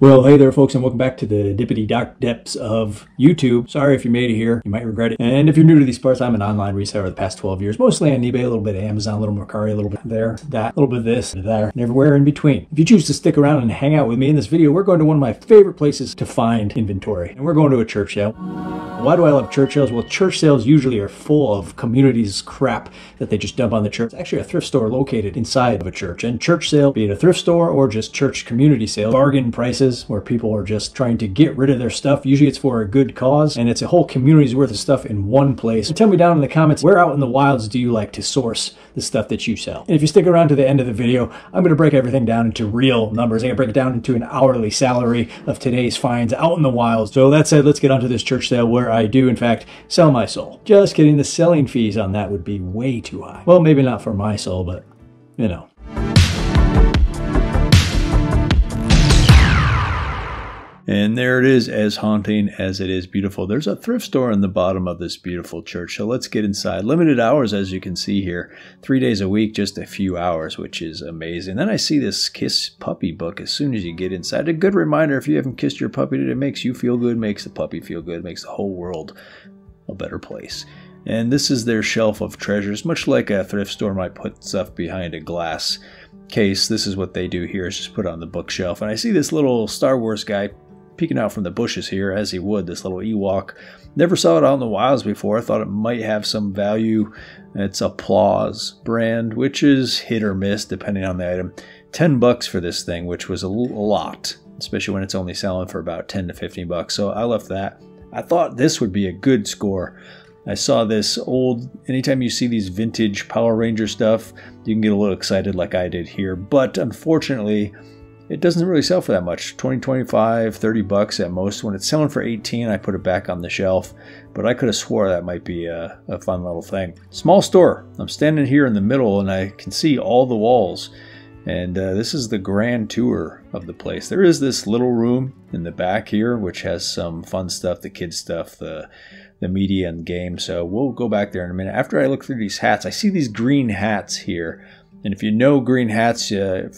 Well, hey there folks, and welcome back to the dippity-dock depths of YouTube. Sorry if you made it here, you might regret it. And if you're new to these parts, I'm an online reseller of the past 12 years, mostly on eBay, a little bit of Amazon, a little Mercari, a little bit there, that, a little bit of this, there, and everywhere in between. If you choose to stick around and hang out with me in this video, we're going to one of my favorite places to find inventory, and we're going to a church sale. Why do I love church sales? Well, church sales usually are full of communities' crap that they just dump on the church. It's actually a thrift store located inside of a church, and church sale, be it a thrift store or just church community sale, bargain prices where people are just trying to get rid of their stuff. Usually it's for a good cause, and it's a whole community's worth of stuff in one place. So tell me down in the comments, where out in the wilds do you like to source the stuff that you sell? And if you stick around to the end of the video, I'm going to break everything down into real numbers. I'm going to break it down into an hourly salary of today's finds out in the wilds. So that said, let's get onto this church sale where I do, in fact, sell my soul. Just kidding, the selling fees on that would be way too high. Well, maybe not for my soul, but, you know. And there it is, as haunting as it is beautiful. There's a thrift store in the bottom of this beautiful church, so let's get inside. Limited hours, as you can see here. 3 days a week, just a few hours, which is amazing. Then I see this Kiss Puppy book as soon as you get inside. A good reminder, if you haven't kissed your puppy today, it makes you feel good, makes the puppy feel good, makes the whole world a better place. And this is their shelf of treasures, much like a thrift store might put stuff behind a glass case. This is what they do here, is just put it on the bookshelf. And I see this little Star Wars guy peeking out from the bushes here, as he would, this little Ewok. Never saw it out in the wilds before. I thought it might have some value. It's a Paws brand, which is hit or miss depending on the item. $10 for this thing, which was a lot, especially when it's only selling for about 10 to 15 bucks. So I left that. I thought this would be a good score. I saw this old, anytime you see these vintage Power Ranger stuff, you can get a little excited like I did here. But unfortunately, it doesn't really sell for that much, 20, 25, 30 bucks at most. When it's selling for 18, I put it back on the shelf, but I could have swore that might be a fun little thing. Small store. I'm standing here in the middle and I can see all the walls, and this is the grand tour of the place. There is this little room in the back here, which has some fun stuff, the kids stuff, the media and game. So we'll go back there in a minute. After I look through these hats, I see these green hats here. And if you know green hats,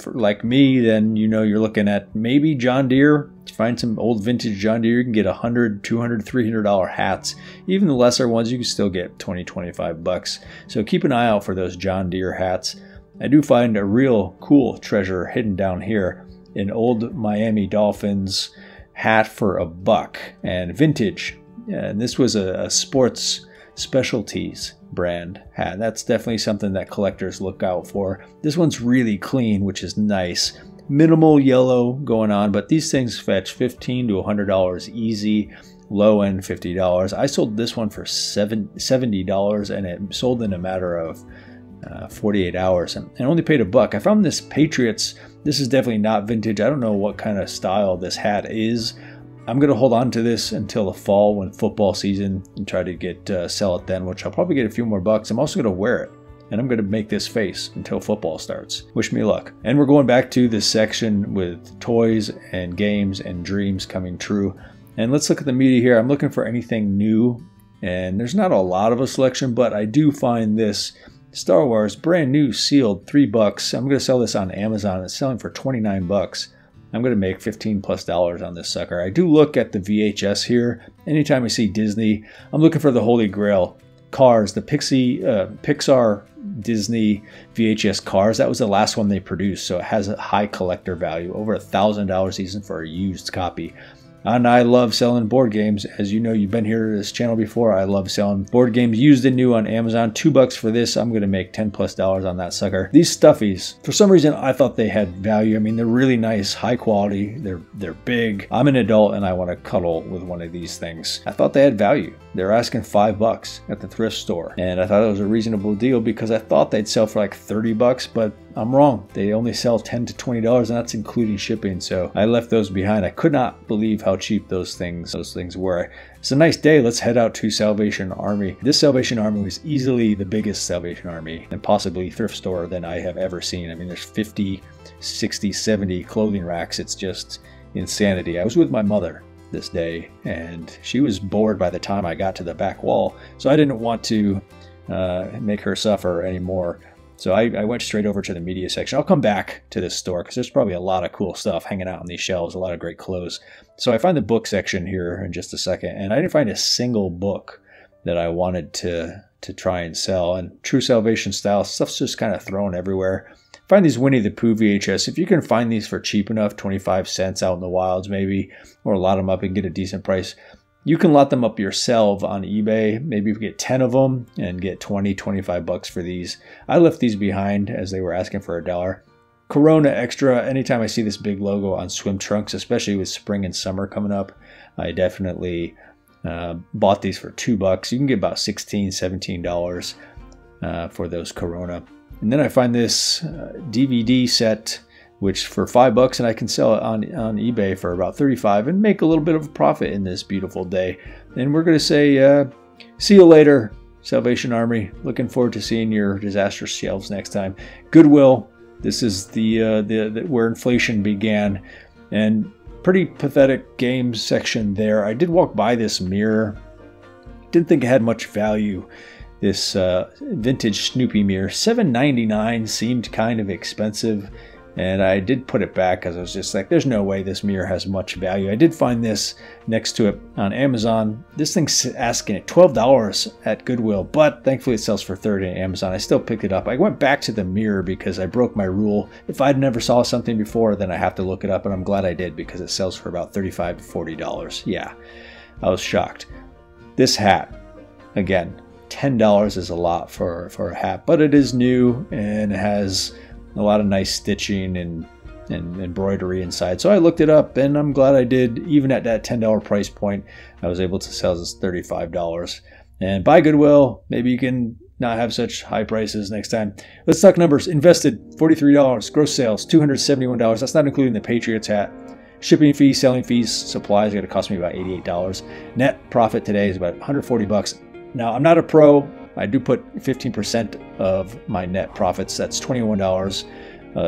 like me, then you know you're looking at maybe John Deere. If you find some old vintage John Deere, you can get $100, $200, $300 hats. Even the lesser ones, you can still get 20, 25 bucks. So keep an eye out for those John Deere hats. I do find a real cool treasure hidden down here. An old Miami Dolphins hat for $1 and vintage. And this was a Sports Specialties brand hat. That's definitely something that collectors look out for. This one's really clean, which is nice. Minimal yellow going on, but these things fetch $15 to $100 easy, low end $50. I sold this one for $70, and it sold in a matter of 48 hours and only paid $1. I found this Patriots. This is definitely not vintage. I don't know what kind of style this hat is. I'm going to hold on to this until the fall when football season, and try to sell it then, which I'll probably get a few more bucks. I'm also going to wear it, and I'm going to make this face until football starts. Wish me luck. And we're going back to this section with toys and games and dreams coming true. And let's look at the media here. I'm looking for anything new, and there's not a lot of a selection, but I do find this Star Wars brand new sealed, $3. I'm going to sell this on Amazon. It's selling for 29 bucks. I'm going to make $15+ on this sucker. I do look at the VHS here. Anytime I see Disney, I'm looking for the Holy Grail. Cars, the Pixar Disney VHS Cars. That was the last one they produced, so it has a high collector value, over $1,000 even for a used copy. And I love selling board games. As you know, you've been here to this channel before. I love selling board games used and new on Amazon. $2 for this. I'm going to make $10+ on that sucker. These stuffies, for some reason, I thought they had value. I mean, they're really nice, high quality. They're big. I'm an adult and I want to cuddle with one of these things. I thought they had value. They're asking $5 at the thrift store. And I thought it was a reasonable deal because I thought they'd sell for like $30, but I'm wrong. They only sell $10 to $20, and that's including shipping. So I left those behind. I could not believe how cheap those things were. It's a nice day. Let's head out to Salvation Army. This Salvation Army was easily the biggest Salvation Army and possibly thrift store than I have ever seen. I mean, there's 50, 60, 70 clothing racks. It's just insanity. I was with my mother this day, and she was bored by the time I got to the back wall. So I didn't want to make her suffer anymore. So I went straight over to the media section. I'll come back to this store because there's probably a lot of cool stuff hanging out on these shelves, a lot of great clothes. So I find the book section here in just a second, and I didn't find a single book that I wanted to try and sell. And True Salvation style stuff's just kind of thrown everywhere. Find these Winnie the Pooh VHS. If you can find these for cheap enough, 25 cents out in the wilds maybe, or lot them up and get a decent price, you can lot them up yourself on eBay. Maybe you can get 10 of them and get 20, 25 bucks for these. I left these behind as they were asking for $1. Corona Extra, anytime I see this big logo on swim trunks, especially with spring and summer coming up, I definitely bought these for $2. You can get about $16, $17 for those Corona. And then I find this DVD set, which for $5, and I can sell it on eBay for about 35 and make a little bit of a profit in this beautiful day. And we're going to say, see you later, Salvation Army. Looking forward to seeing your disastrous shelves next time. Goodwill, this is the where inflation began, and pretty pathetic game section there. I did walk by this mirror. Didn't think it had much value. This vintage Snoopy mirror, $7.99, seemed kind of expensive. And I did put it back because I was just like, there's no way this mirror has much value. I did find this next to it on Amazon. This thing's asking at $12 at Goodwill, but thankfully it sells for $30 at Amazon. I still picked it up. I went back to the mirror because I broke my rule. If I'd never saw something before, then I have to look it up, and I'm glad I did because it sells for about $35 to $40. Yeah, I was shocked. This hat, again, $10 is a lot for a hat, but it is new and it has a lot of nice stitching and embroidery inside. So I looked it up, and I'm glad I did. Even at that $10 price point, I was able to sell this $35. And by Goodwill, maybe you can not have such high prices next time. Let's talk numbers. Invested, $43. Gross sales, $271. That's not including the Patriots hat. Shipping fees, selling fees, supplies are going to cost me about $88. Net profit today is about $140. Now, I'm not a pro. I do put 15% of my net profits, that's $21,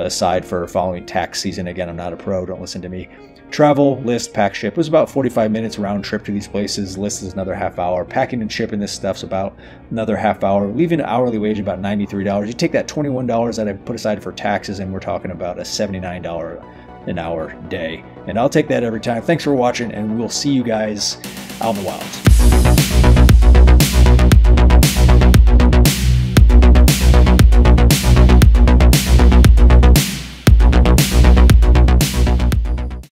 aside for following tax season. Again, I'm not a pro, don't listen to me. Travel, list, pack, ship. It was about 45 minutes round trip to these places. List is another half hour. Packing and shipping this stuff's about another half hour. Leaving an hourly wage about $93. You take that $21 that I put aside for taxes, and we're talking about a $79 an hour day. And I'll take that every time. Thanks for watching, and we'll see you guys out in the wild.